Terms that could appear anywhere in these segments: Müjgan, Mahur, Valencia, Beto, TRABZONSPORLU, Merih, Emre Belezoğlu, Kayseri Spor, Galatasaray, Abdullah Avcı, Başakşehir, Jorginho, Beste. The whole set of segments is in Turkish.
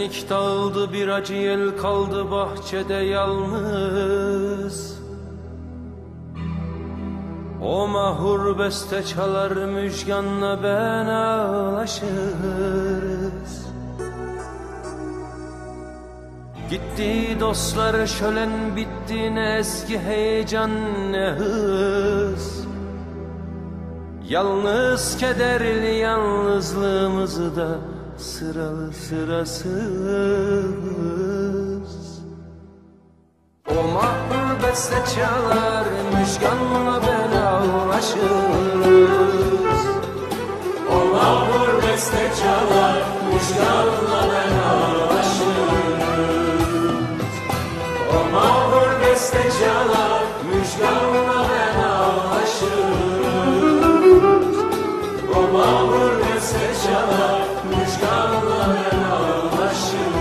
Şenlik dağıldı, bir acı yel kaldı bahçede yalnız. O mahur beste çalar, Müjgan'la ben ağlaşırız. Gitti dostlar, şölen bitti, ne eski heyecan ne hız. Yalnız kederli yalnızlığımızı da sıralı sırasız. O mahur beste çalar, Müjgan'la ben ağlaşırız. O mahur beste çalar, Müjgan'la ben ağlaşırız. O mahur beste çalar, Müjgan'la ben ağlaşırız. O mahur beste çalar, Müjgan'la ben ağlaşırız.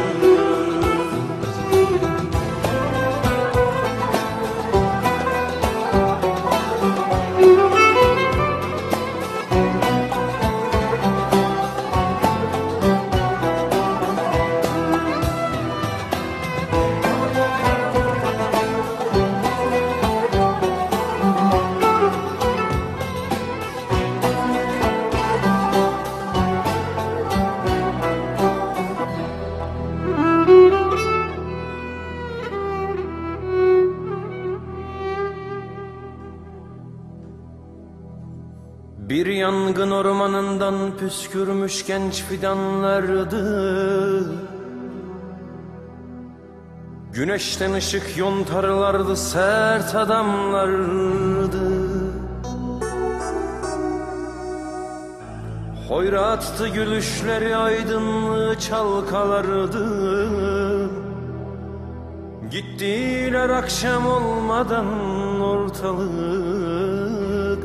Bir yangın ormanından püskürmüş genç fidanlardı. Güneşten ışık yontarlardı, sert adamlardı. Hoyrattı gülüşleri, aydınlığı çalkalardı. Gittiler akşam olmadan, ortalık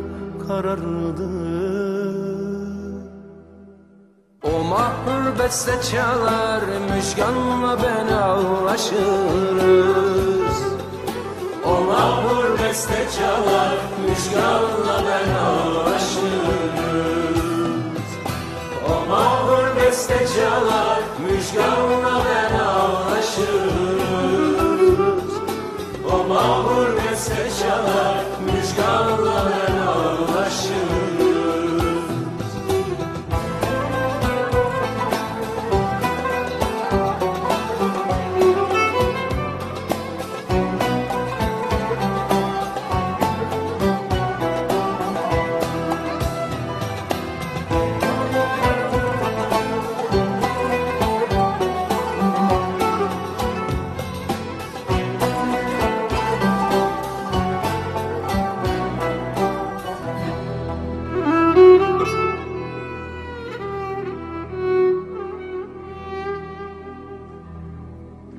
karardı. O mahur beste çalar, Müjgan'la ben ağlaşırız. O mahur beste çalar, Müjgan'la ben ağlaşırız. O mahur beste çalar, Müjgan'la ben ağlaşırız. O mahur beste çalar, Müjgan'la ben ağlaşırız.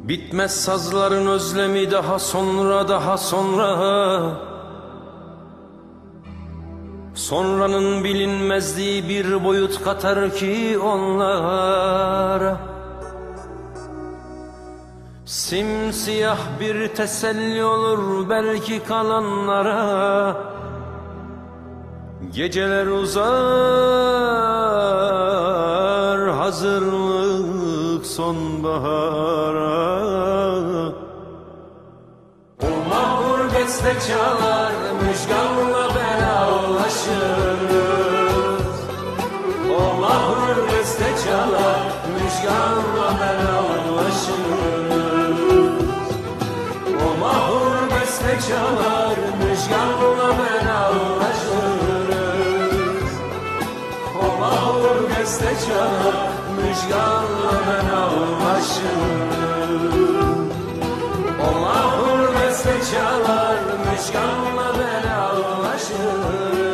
Bitmez sazların özlemi, daha sonra daha sonra. Sonranın bilinmezliği bir boyut katar ki onlara. Simsiyah bir teselli olur belki kalanlara. Geceler uzar, hazırlık sonbahara. O mahur beste çalar, Müjgan'la ben ağlaşırız. O mahur beste çalar, Müjgan'la ben ağlaşırız. O mahur beste çalar, Müjgan'la ben ağlaşırız. O mahur beste çalar, Müjgan'la ben ağlaşırız. O mahur beste çalar, Müjgan'la ben ağlaşırız.